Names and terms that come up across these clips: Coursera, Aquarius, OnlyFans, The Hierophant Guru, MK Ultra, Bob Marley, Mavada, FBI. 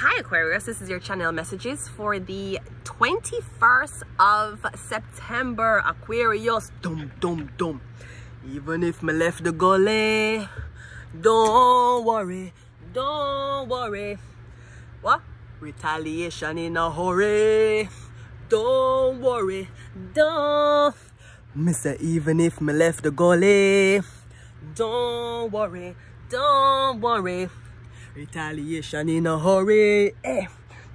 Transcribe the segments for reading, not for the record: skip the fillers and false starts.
Hi Aquarius, this is your channel messages for the 21st of September. Aquarius, dum dum dum. Even if me left the gully, don't worry, don't worry. What? Retaliation in a hurry. Don't worry, don't. Me say even if me left the gully, don't worry, don't worry. Retaliation in a hurry, eh?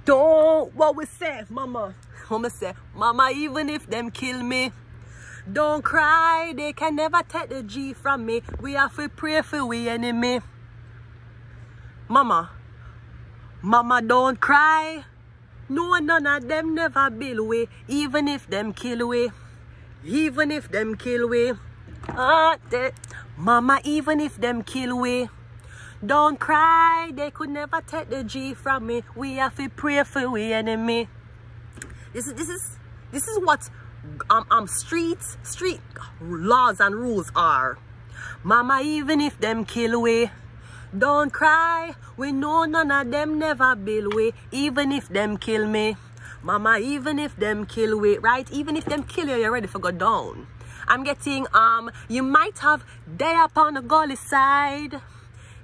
Don't what we say, mama. Mama say, mama, even if them kill me, don't cry, they can never take the G from me. We have to pray for we enemy. Mama, mama, don't cry. No, none of them never build we, even if them kill we. Even if them kill we. Mama, even if them kill we. Don't cry, they could never take the G from me. We have to pray for we enemy. This is what street laws and rules are. Mama, even if them kill we, don't cry. We know none of them never build we, even if them kill me. Mama, even if them kill we, right? Even if them kill you, you're ready for go down. I'm getting you might have day upon the gully side.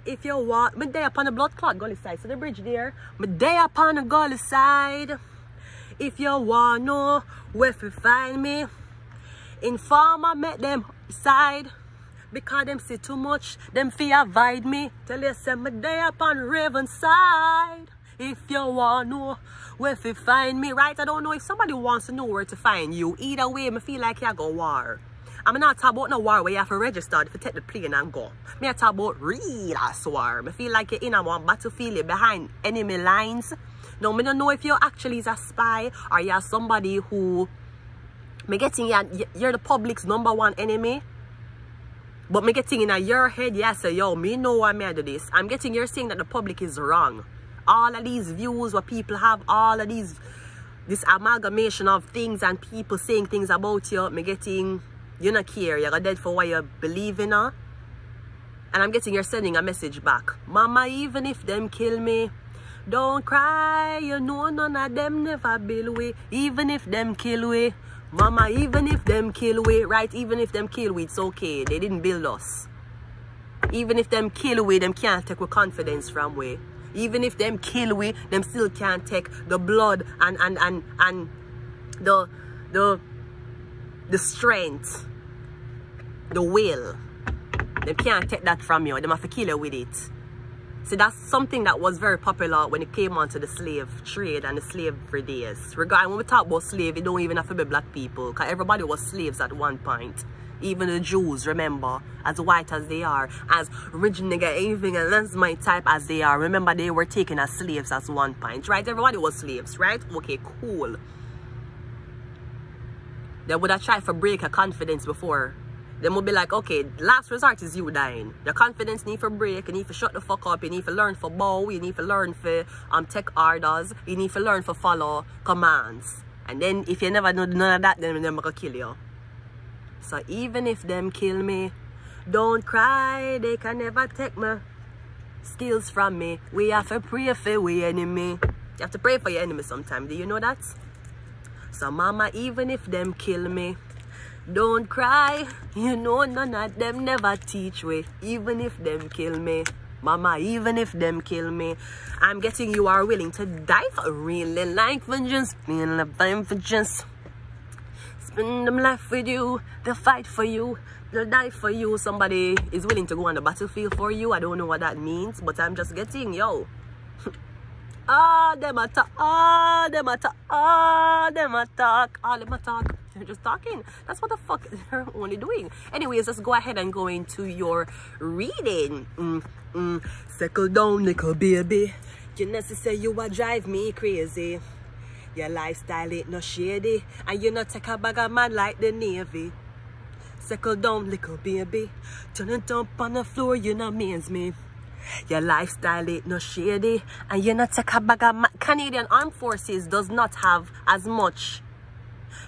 If you want, my day upon the blood clot gully side, so the bridge there. My day upon the gully side. If you want no, where to find me? Informer met them side because them see too much. Them fear avoid me. Tell you say my day upon Raven side. If you want no, where to find me? Right? I don't know if somebody wants to know where to find you. Either way, me feel like you go war. I'm not talking about no war where you have to register to take the plane and go. Me talk about real ass war. I feel like you're in a one battlefield behind enemy lines. Now, I don't know if you're actually a spy or you're somebody who... Me getting you're the public's #1 enemy. But me getting in your head, yeah, say, yo, me know why me do this. I'm getting you're saying that the public is wrong. All of these views what people have, all of these... This amalgamation of things and people saying things about you, me getting... You not care, you're dead for what you believe in, huh? And I'm getting you're sending a message back. Mama, even if them kill me, don't cry, you know none of them never build we. Even if them kill we, mama, even if them kill we, right? Even if them kill we, it's okay, they didn't build us. Even if them kill we, them can't take with confidence from we. Even if them kill we, them still can't take the blood and the strength, the will. They can't take that from you. They have to kill you with it. See, that's something that was very popular when it came onto the slave trade and the slavery days. Regarding when we talk about slave, it don't even have to be black people, because everybody was slaves at one point. Even the Jews, remember, as white as they are, as rich nigga, anything else my type as they are. Remember, they were taken as slaves at one point, right? Everybody was slaves, right? Okay, cool. They would have tried to break her confidence before. They would be like, okay, last resort is you dying. Your confidence need for break. You need to shut the fuck up. You need to learn for bow. You need to learn for take orders. You need to learn for follow commands. And then if you never do none of that, then they're going to kill you. So even if them kill me, don't cry. They can never take my skills from me. We have to pray for we enemy. You have to pray for your enemy sometime. Do you know that? So mama, even if them kill me, don't cry. You know none of them never teach me. Even if them kill me, mama, even if them kill me. I'm getting you are willing to die for really like vengeance. Being a vengeance. Spend them life with you. They'll fight for you. They'll die for you. Somebody is willing to go on the battlefield for you. I don't know what that means, but I'm just getting, yo. Ah, them a talk, ah, them a talk, ah, them a talk, ah, them a talk. They're just talking. That's what the fuck they're only doing. Anyways, let's go ahead and go into your reading. Settle down, little baby. You necessary, you will drive me crazy. Your lifestyle ain't no shady, and you not take a bag of man like the Navy. Settle down, little baby. Turn it up on the floor, you know means me. Your lifestyle ain't no shady, and you're not take a bag of Canadian Armed Forces does not have as much.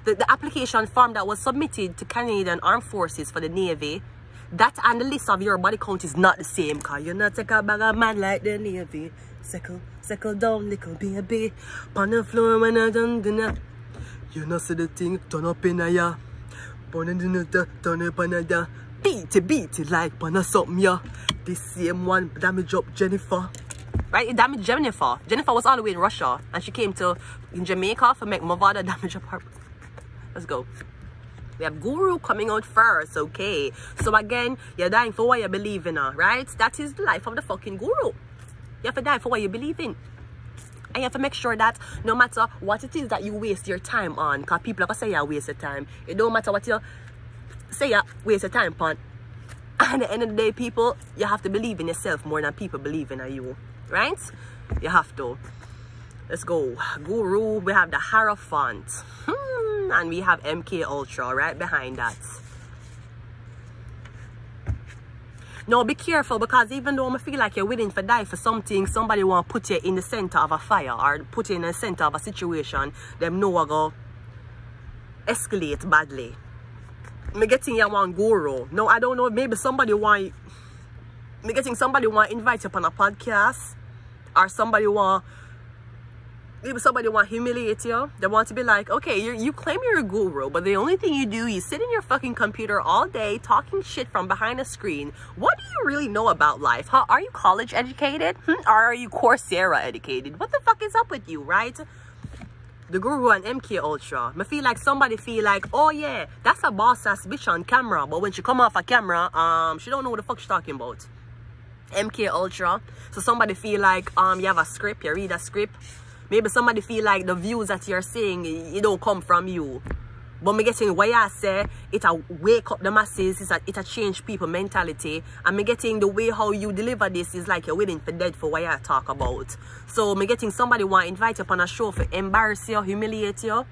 The application form that was submitted to Canadian Armed Forces for the Navy That and the list of your body count is not the same, because you're not take a bag of man like the Navy. Second down, little baby. Pon the floor when I done dinner. You know, see the thing, turn up in a ya. Pon in the turn up in a ya. Beat it like pon a something ya. The same one damage up Jennifer. Right, it damaged Jennifer. Jennifer was all the way in Russia, and she came to Jamaica for make Mavada damage up her. Let's go. We have Guru coming out first, okay? So again, you're dying for what you believe in, right? That is the life of the fucking Guru. You have to die for what you believe in. And you have to make sure that no matter what it is that you waste your time on, because people are going to say you waste your time. It don't matter what you say you waste your time on. At the end of the day, people, you have to believe in yourself more than people believe in you. Right? You have to. Let's go. Guru, we have the Hierophant. And we have MK Ultra right behind that. Now be careful, because even though I feel like you're willing to die for something, somebody want to put you in the center of a fire or put you in the center of a situation, them know are going to escalate badly. Me getting you one Guru. No, I don't know, maybe somebody want... Me getting somebody want to invite you upon a podcast, or somebody want, maybe somebody want to humiliate you. They want to be like, okay, you claim you're a guru, but the only thing you do, you sit in your fucking computer all day talking shit from behind a screen. What do you really know about life? Huh? Are you college educated? Or are you Coursera educated? What the fuck is up with you, right? The Guru and MK Ultra. I feel like somebody feel like, oh yeah, that's a boss ass bitch on camera, but when she come off a camera, she don't know what the fuck she's talking about. MK Ultra. So somebody feel like you have a script, you read a script. Maybe somebody feel like the views that you're saying, it don't come from you. But me getting what I say, it'll wake up the masses, it'll change people mentality. And me getting the way how you deliver this is like you're waiting for dead for what I talk about. So me getting somebody want to invite you upon a show for embarrass you, humiliate you.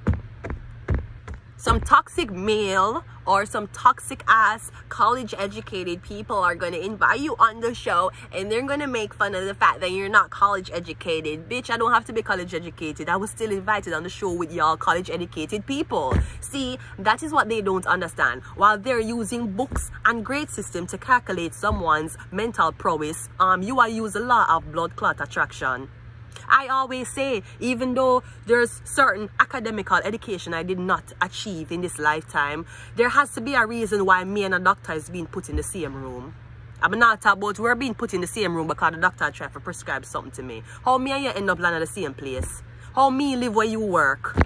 Some toxic male or some toxic ass college educated people are going to invite you on the show, and they're going to make fun of the fact that you're not college educated. Bitch, I don't have to be college educated. I was still invited on the show with y'all college educated people. See, that is what they don't understand. While they're using books and grade system to calculate someone's mental prowess, you are using a law of blood clot attraction. I always say, even though there's certain academical education I did not achieve in this lifetime, there has to be a reason why me and a doctor is being put in the same room. I'm not talking about we're being put in the same room because the doctor tried to prescribe something to me. How me and you end up landing at the same place? How me live where you work?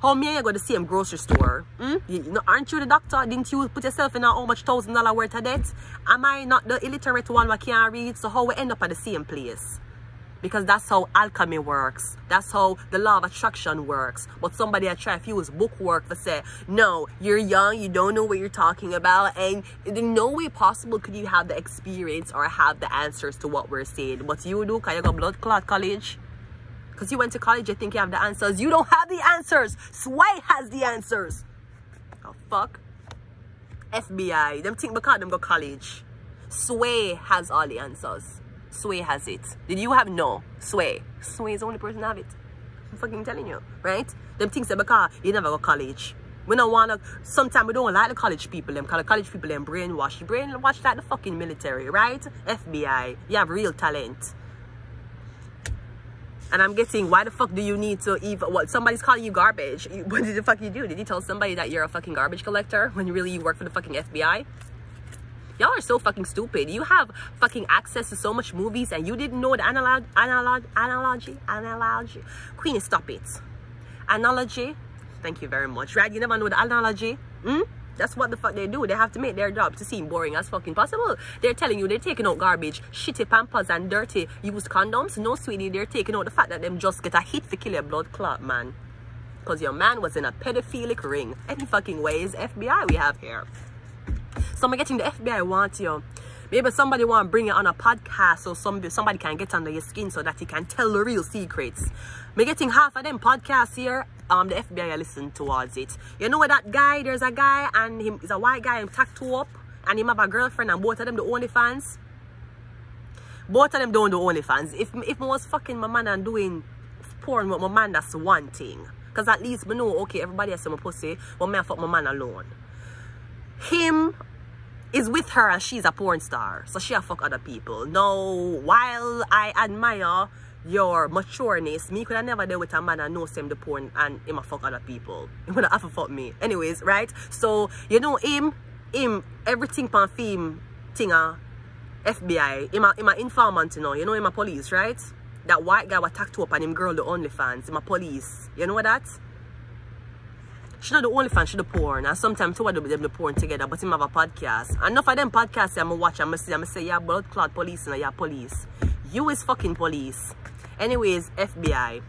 How me and you go to the same grocery store? Aren't you the doctor? Didn't you put yourself in how much $1,000 worth of debt? Am I not the illiterate one that can't read? So how we end up at the same place? Because that's how alchemy works. That's how the law of attraction works. But somebody I try to use book work to say, no, you're young, you don't know what you're talking about, and in no way possible could you have the experience or have the answers to what we're saying. But you do, because you got blood clot college. Because you went to college, you think you have the answers. You don't have the answers. Sway has the answers. Oh, fuck. FBI. Them think because them go college. Sway has all the answers. Sway has it. Did you have? No. Sway is the only person have it. I'm fucking telling you, right? Them things that because you never go college. We don't want to, sometimes we don't like the college people. Them college people, them brainwash. Brainwash like the fucking military, right? FBI. You have real talent. And I'm getting, why the fuck do you need to even, what, somebody's calling you garbage. What did the fuck you do? Did you tell somebody that you're a fucking garbage collector when really you work for the fucking FBI? Y'all are so fucking stupid. You have fucking access to so much movies and you didn't know the analogy. Queen, stop it. Analogy. Thank you very much. Right? You never know the analogy. That's what the fuck they do. They have to make their job to seem boring as fucking possible. They're telling you they're taking out garbage, shitty Pampers and dirty used condoms. No, sweetie, they're taking out the fact that them just get a hit for kill your blood clot, man. Because your man was in a pedophilic ring. Any fucking way is FBI we have here. So I'm getting the FBI want you. Maybe somebody want to bring you on a podcast so somebody can get under your skin so that you can tell the real secrets. I'm getting half of them podcasts here. The FBI listen towards it. You know that guy, there's a guy and him is a white guy and tattoo up and him have a girlfriend and both of them the OnlyFans. Both of them don't do OnlyFans. If I was fucking my man and doing porn with my man, that's one thing. Because at least I know, okay, everybody has some pussy, but I fuck my man alone. Him is with her, she's a porn star, so she'll fuck other people. Now, while I admire your matureness, me could have never dealt with a man and knows him the porn and him a fuck other people. He would have to fuck me. Anyways, right? So, you know him, everything pan film thinger, FBI, him a informant, you know him a police, right? That white guy was tacked up and him girl the OnlyFans, him a police. You know that? She not the OnlyFans, she the porn. And sometimes two of them the porn together, but him have a podcast. And enough of them podcasts I'm watch and I say, yeah, blood clot police, and yeah, police. You is fucking police. Anyways, FBI.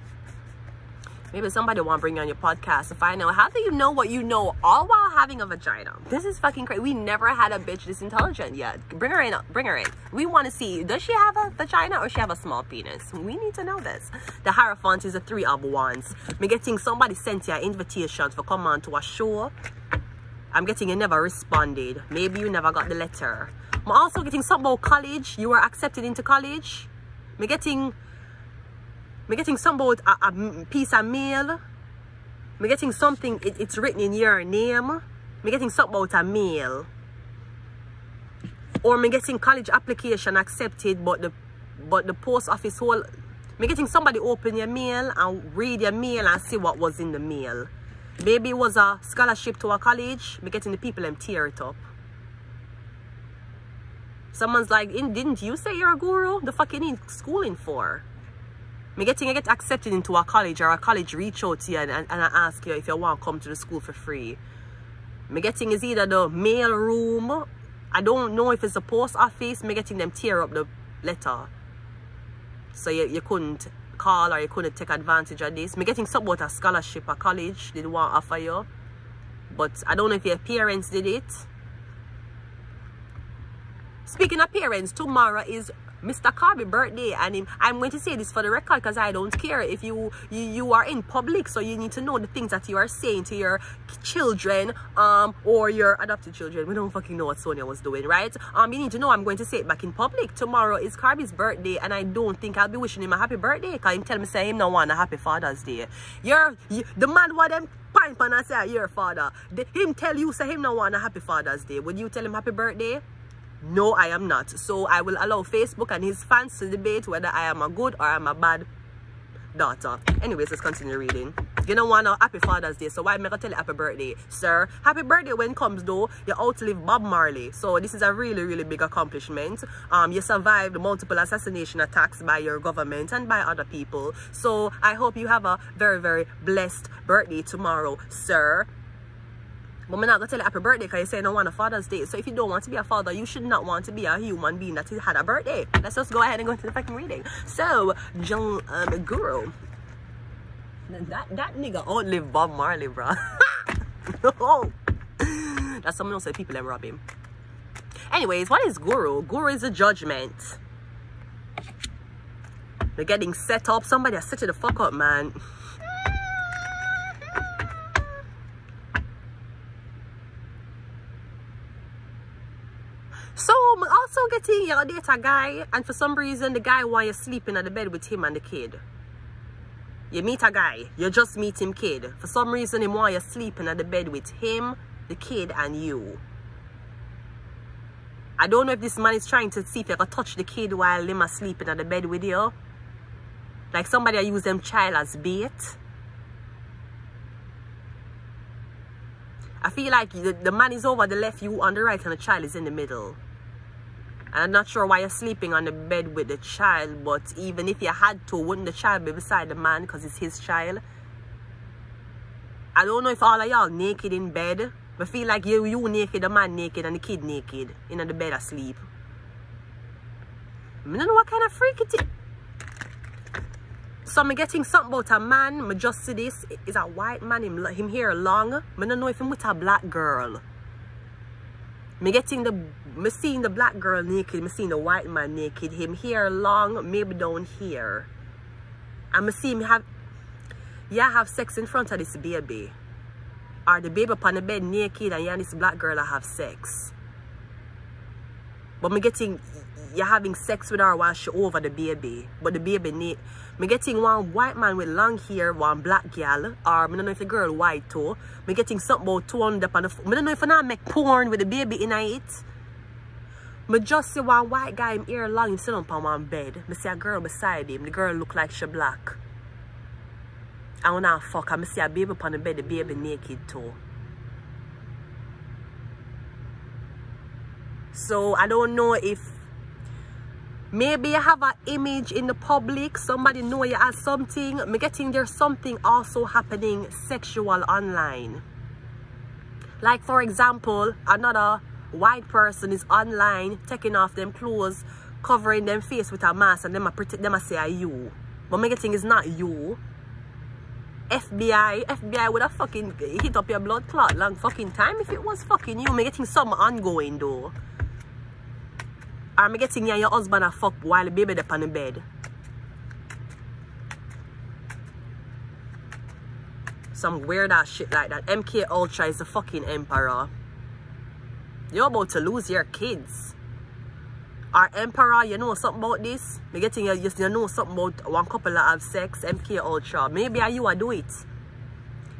Maybe somebody want to bring you on your podcast to find out how do you know what you know all while having a vagina. This is fucking crazy. We never had a bitch this intelligent yet. Bring her in. Bring her in. We want to see, does she have a vagina or she have a small penis? We need to know this. The Hierophant is a 3 of Wands. I'm getting somebody sent you an invitation for come on to a show. I'm getting you never responded. Maybe you never got the letter. I'm also getting something about college. You were accepted into college. Me getting some about a piece of mail. Me getting something, it's written in your name. Me getting something about a mail. Or me getting college application accepted, but the post office whole. Me getting somebody open your mail and read your mail and see what was in the mail. Maybe it was a scholarship to a college. Me getting the people them tear it up. Someone's like, didn't you say you're a guru? The fuck you need schooling for? I get accepted into a college, or a college reach out to you and I ask you if you want to come to the school for free. Me getting is either the mail room, I don't know if it's the post office, me getting them tear up the letter. So you couldn't call or you couldn't take advantage of this. Me getting something about a scholarship or college, they didn't want to offer you. But I don't know if your parents did it. Speaking of parents, tomorrow is Mr. Carby's birthday, and I'm going to say this for the record because I don't care if you are in public, so you need to know the things that you are saying to your children or your adopted children. We don't fucking know what Sonia was doing, right? You need to know I'm going to say it back in public. Tomorrow is Carby's birthday, and I don't think I'll be wishing him a happy birthday because he tell me say him no want a happy Father's Day. The man what them pint and I say your father. Him tell you say him no want a happy Father's Day. Would you tell him happy birthday? No, I am not. So I will allow Facebook and his fans to debate whether I am a good or I'm a bad daughter. Anyways, let's continue reading. You don't want a happy Father's Day, so why make I tell you happy birthday, sir? Happy birthday when comes though, you outlive Bob Marley. So this is a really, really big accomplishment. You survived multiple assassination attacks by your government and by other people. So I hope you have a very, very blessed birthday tomorrow, sir. But I'm not going to tell you happy birthday because you say you don't want a Father's Day. So if you don't want to be a father, you should not want to be a human being that had a birthday. Let's just go ahead and go into the fucking reading. So, John Guru. That nigga outlived Bob Marley, bruh. No. That's someone else said people that rob him. Anyways, what is Guru? Guru is a judgment. They're getting set up. Somebody has set you the fuck up, man. So, I'm also getting your data guy, and for some reason, the guy while you're sleeping at the bed with him and the kid. You meet a guy, you just meet him kid. For some reason, him while you're sleeping at the bed with him, the kid, and you. I don't know if this man is trying to see if you can touch the kid while him are sleeping at the bed with you. Like somebody use them child as bait. I feel like the man is over the left, you on the right, and the child is in the middle. And I'm not sure why you're sleeping on the bed with the child, but even if you had to, wouldn't the child be beside the man because it's his child? I don't know if all of y'all naked in bed, but I feel like you naked, the man naked, and the kid naked in the bed asleep. I don't know what kind of freak it is. So I'm getting something about a man. I just see this. It's a white man. Him hair long. I don't know if him with a black girl. I'm seeing the black girl naked. I'm seeing the white man naked. Him hair long. Maybe down here. And I see him have sex in front of this baby. Or the baby upon the bed naked and you and this black girl have sex. But I'm getting you're having sex with her while she over the baby. But the baby me getting one white man with long hair, one black girl, or me don't know if the girl white too. Me getting something about 200 on the. Me don't know if I not make porn with the baby in it. I just see one white guy, him hair long, him sit up on one bed. I see a girl beside him. The girl look like she black. I wanna fuck. I see a baby upon the bed, the baby naked too. So I don't know if maybe you have an image in the public, somebody know you as something. I'm getting there's something also happening sexual online. Like for example, another white person is online taking off them clothes, covering them face with a mask, and them I say are you. But my thing is not you. FBI would have fucking hit up your blood clot long fucking time if it was fucking you. Me getting some ongoing though. I'm getting you and your husband a fuck while the baby up on the bed. Some weird ass shit like that. MK Ultra is the fucking emperor. You're about to lose your kids. Our emperor, you know something about this? Me getting you, just you know something about one couple that have sex, MK Ultra. Maybe you are do it.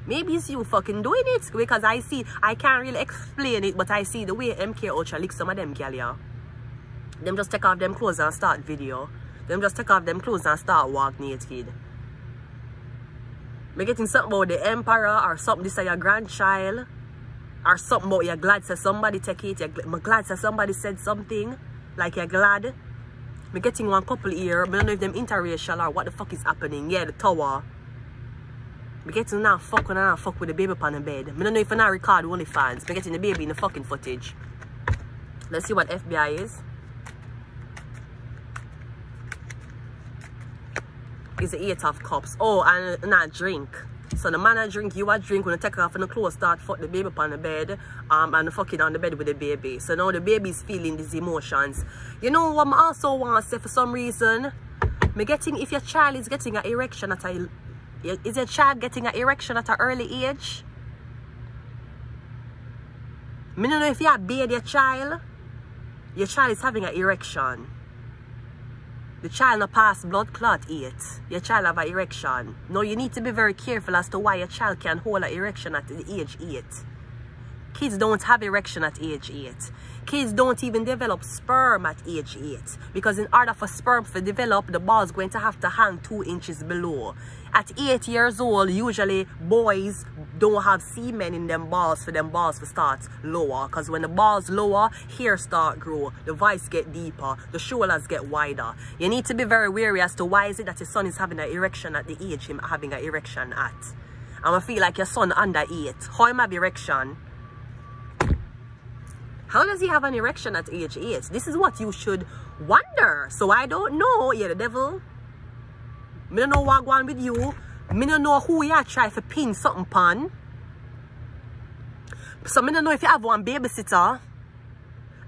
Maybe it's you fucking doing it. Because I see, I can't really explain it, but I see the way MK Ultra licks some of them gal, yeah. Them just take off them clothes and start video. Them just take off them clothes and start walk naked. Me getting something about the emperor or something, this is your grandchild. Or something about you're glad that somebody take it, you're glad that somebody said something. Like you're glad. Me getting one couple here. I don't know if them interracial or what the fuck is happening. Yeah, the tower. Me getting now fuck when I fuck with the baby upon the bed. I don't know if I not record OnlyFans. Me getting the baby in the fucking footage. Let's see what FBI is. It's the 8 of Cups. Oh, and not drink. So the man I drink, you a drink, when you take off and the clothes start fuck the baby upon the bed, and fucking on the bed with the baby. So now the baby's feeling these emotions. You know what I also want to say, for some reason, me getting, if your child is getting an erection at a, is your child getting an erection at an early age? I don't know if you have bathed your child is having an erection. The child not pass blood clot yet. Your child have an erection. Now you need to be very careful as to why your child can hold an erection at the age 8. Kids don't have erection at age 8. Kids don't even develop sperm at age 8. Because in order for sperm to develop, the ball's going to have to hang 2 inches below. At 8 years old, usually boys don't have semen in them balls for them balls to start lower. Because when the balls lower, hair start grow, the voice get deeper, the shoulders get wider. You need to be very wary as to why is it that your son is having an erection at the age him having an erection at. And I feel like your son under 8. How him have erection? How does he have an erection at age 8? This is what you should wonder. So I don't know. You're the devil. I don't know what going on with you. I don't know who you are trying to pin something upon. So I don't know if you have one babysitter.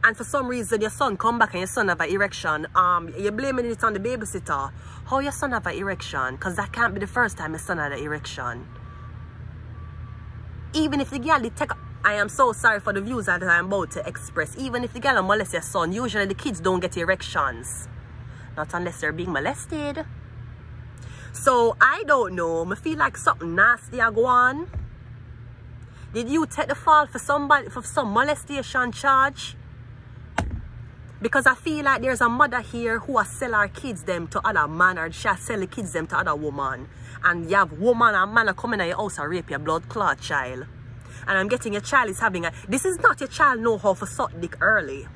And for some reason your son come back and your son have an erection. You're blaming it on the babysitter. How your son have an erection? Because that can't be the first time your son had an erection. Even if the girl detects... I am so sorry for the views that I am about to express. Even if the girl molest your son, usually the kids don't get erections. Not unless they're being molested. So, I don't know. I feel like something nasty I go on. Did you take the fall for somebody, for some molestation charge? Because I feel like there's a mother here who will sell her kids them to other man, or she'll sell the kids them to other woman. And you have woman and man coming to your house and rape your blood clot child. And I'm getting your child is having a... This is not your child know how to suck dick early.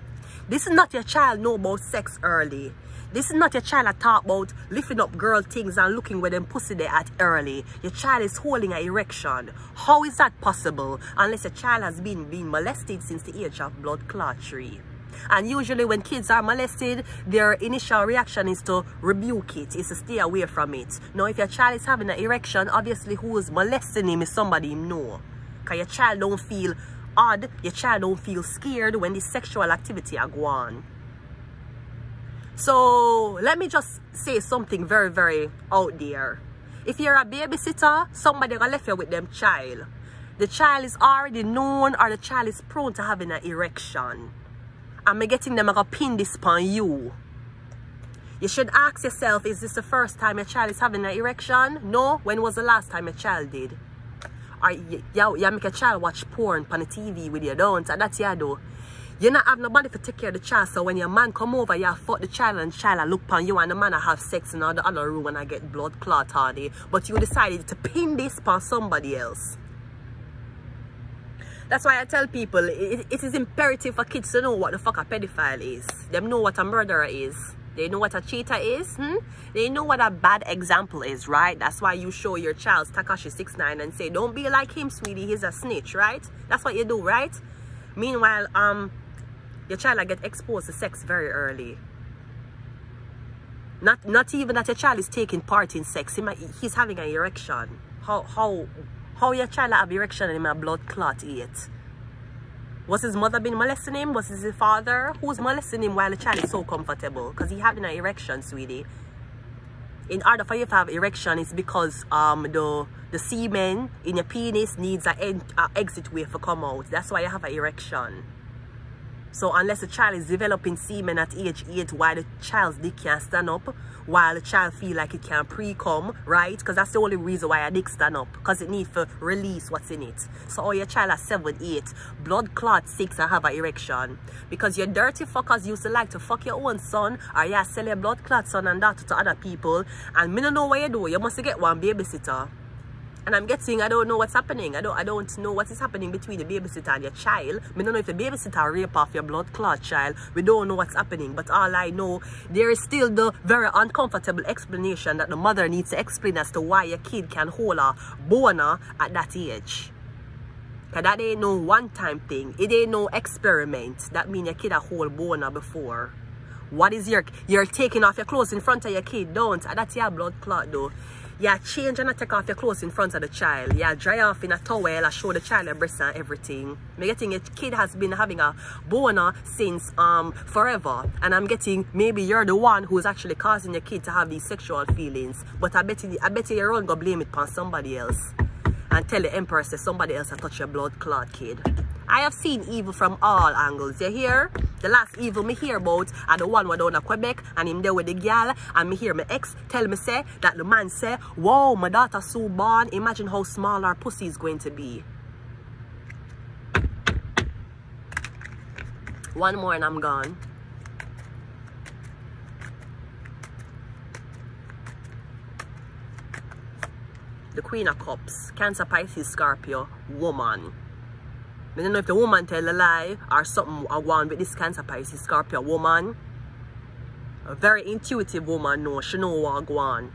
This is not your child know about sex early. This is not your child that talk about lifting up girl things and looking where them pussy they at early. Your child is holding an erection. How is that possible? Unless your child has been molested since the age of blood clot 3. And usually when kids are molested, their initial reaction is to rebuke it, is to stay away from it. Now if your child is having an erection, obviously who is molesting him is somebody you know. Because your child don't feel odd, your child don't feel scared when the sexual activity are going on. So let me just say something very, very out there. If you're a babysitter, somebody gonna left you with them child. The child is already known, or the child is prone to having an erection. And me getting them, I gonna pin this upon you. You should ask yourself, is this the first time your child is having an erection? No, when was the last time your child did? Or you make a child watch porn on the TV with you, don't? And that's you do. You not have nobody to take care of the child, so when your man come over, you fuck the child and child I look upon you and the man I have sex in the other room and I get blood clot all day. But you decided to pin this upon somebody else. That's why I tell people, it is imperative for kids to know what the fuck a pedophile is. They know what a murderer is. They know what a cheater is. They know what a bad example is, right? That's why you show your child Takashi 69 and say, don't be like him, sweetie. He's a snitch, right? That's what you do, right? Meanwhile, your child will get exposed to sex very early. Not even that your child is taking part in sex. He's having an erection. How your child have erection and him a blood clot yet? Was his mother been molesting him? Was his father? Who's molesting him while the child is so comfortable? Because he having an erection, sweetie. In order for you to have erection, it's because the semen in your penis needs an exit way for come out. That's why you have an erection. So unless the child is developing semen at age 8, while the child's dick can't stand up, while the child feel like it can pre-cum, right? Because that's the only reason why a dick stand up, because it needs to release what's in it. So all your child at 7, 8, blood clot 6 and have an erection. Because your dirty fuckers used to like to fuck your own son, or yeah, sell your blood clot son and daughter to other people. And me don't know what you do, you must get one babysitter. And I'm guessing, I don't know what's happening. I don't know what is happening between the babysitter and your child. We don't know if the babysitter rape off your blood clot child. We don't know what's happening. But all I know, there is still the very uncomfortable explanation that the mother needs to explain as to why your kid can hold a boner at that age. Because that ain't no one-time thing. It ain't no experiment. That means your kid a hold boner before. What is your... You're taking off your clothes in front of your kid. Don't. That's your blood clot though. Yeah, change and take off your clothes in front of the child. Yeah, dry off in a towel and show the child your breasts and everything. I'm getting a kid has been having a boner since forever. And I'm getting maybe you're the one who's actually causing your kid to have these sexual feelings. But I bet you you're all gonna blame it upon somebody else. And tell the emperor that somebody else has touched your blood clot kid. I have seen evil from all angles, you hear? The last evil me hear about are the one who down in Quebec and him there with the girl, and me hear my ex tell me say that the man say, wow, my daughter so born, imagine how small her pussy is going to be. One more and I'm gone. The Queen of Cups, Cancer, Pisces, Scorpio, woman. I don't know if the woman tell a lie or something I want with this Cancer, Pisces, Scorpio woman. A very intuitive woman, no, she know what go on.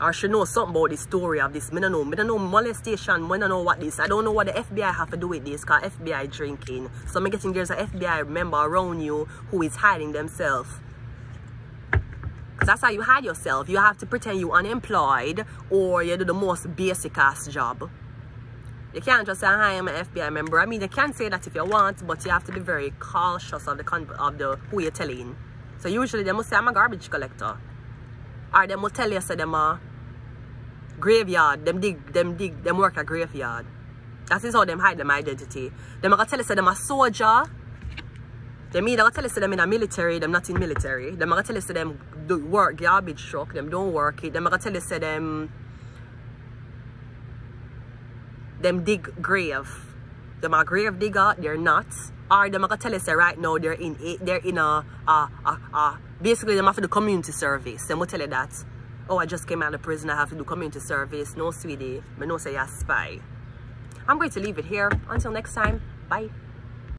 Or she know something about the story of this. I don't know molestation, I don't know what this. I don't know what the FBI have to do with this, because FBI drinking. So I'm getting there's an FBI member around you who is hiding themselves. Because that's how you hide yourself. You have to pretend you're unemployed or you do the most basic ass job. You can't just say, hi, I'm an FBI member. I mean, you can say that if you want, but you have to be very cautious of the who you're telling. So usually they must say, I'm a garbage collector. Or they must tell you, say, them a graveyard. Them work at graveyard. That is how them hide them identity. Them are going to tell you, say, them a soldier. Them either tell you, say, them in a military, them not in military. Them are going to tell you, say, them work garbage truck, them don't work it. Them are going to tell you, say, them dig grave. Them a grave digger, they're not. Or them I tell you say right now they're in a basically them have to do community service. Them will tell you that. Oh, I just came out of prison, I have to do community service. No, sweetie. Me no say you're a spy. I'm going to leave it here. Until next time. Bye.